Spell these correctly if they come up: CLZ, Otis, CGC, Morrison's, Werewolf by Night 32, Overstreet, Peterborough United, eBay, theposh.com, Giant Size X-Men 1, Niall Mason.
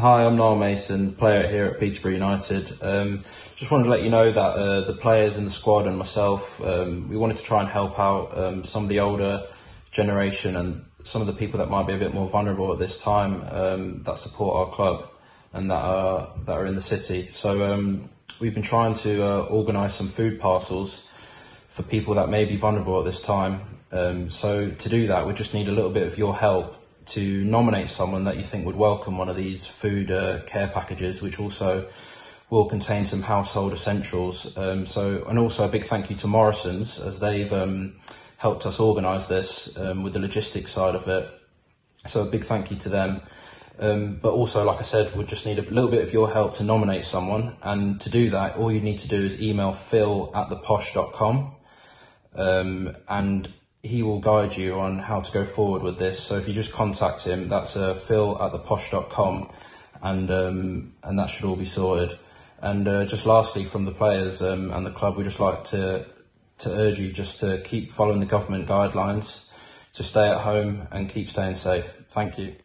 Hi, I'm Niall Mason, player here at Peterborough United. Just wanted to let you know that the players in the squad and myself, we wanted to try and help out some of the older generation and some of the people that might be a bit more vulnerable at this time that support our club and that are in the city. So we've been trying to organise some food parcels for people that may be vulnerable at this time. So to do that, we just need a little bit of your help to nominate someone that you think would welcome one of these food care packages, which also will contain some household essentials. And also a big thank you to Morrison's, as they've helped us organise this with the logistics side of it. So a big thank you to them. But also, like I said, we just need a little bit of your help to nominate someone. And to do that, all you need to do is email phil@theposh.com. And he will guide you on how to go forward with this. So if you just contact him, that's phil@theposh.com, and that should all be sorted. And just lastly, from the players and the club, we just like to urge you just to keep following the government guidelines, to stay at home and keep staying safe. Thank you.